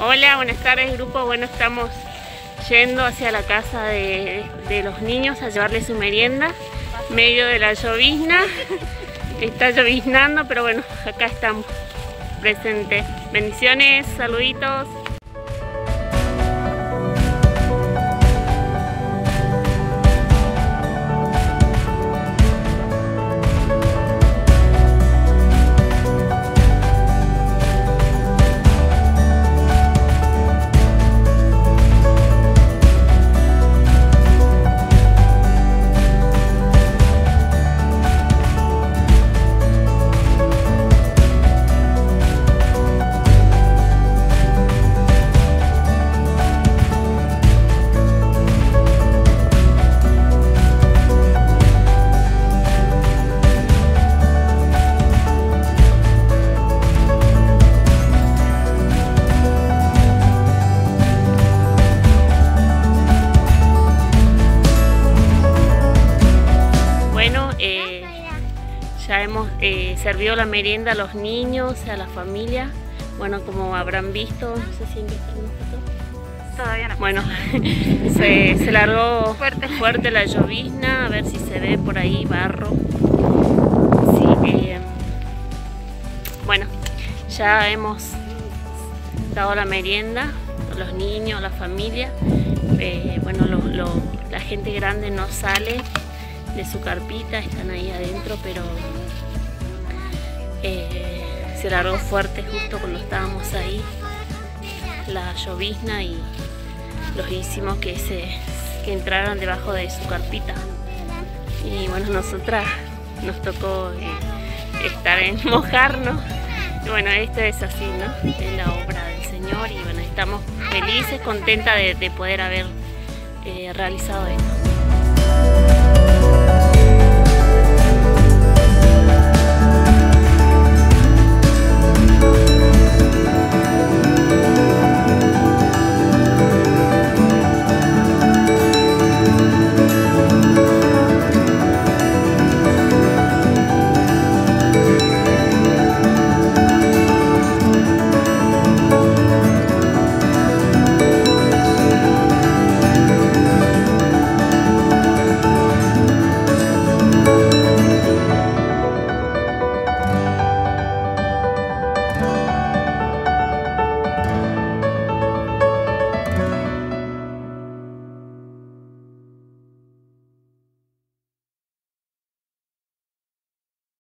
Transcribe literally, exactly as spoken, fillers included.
Hola, buenas tardes grupo. Bueno, estamos yendo hacia la casa de, de los niños a llevarles su merienda, medio de la llovizna. Está lloviznando, pero bueno, acá estamos presentes. Bendiciones, saluditos. Ya hemos eh, servido la merienda a los niños, a la familia. Bueno, como habrán visto, no sé si han visto alguna foto. Todavía no. Bueno, se, se largó fuerte. fuerte la llovizna, a ver si se ve por ahí barro. Sí, eh, bueno, ya hemos dado la merienda a los niños, a la familia. Eh, bueno, lo, lo, la gente grande no sale de su carpita, están ahí adentro, pero eh, se largó fuerte justo cuando estábamos ahí la llovizna y los hicimos que se que entraran debajo de su carpita. Y bueno, nosotras nos tocó eh, estar en mojarnos. Y bueno, esto es así, ¿no? Es la obra del Señor y bueno, estamos felices, contentas de, de poder haber eh, realizado esto.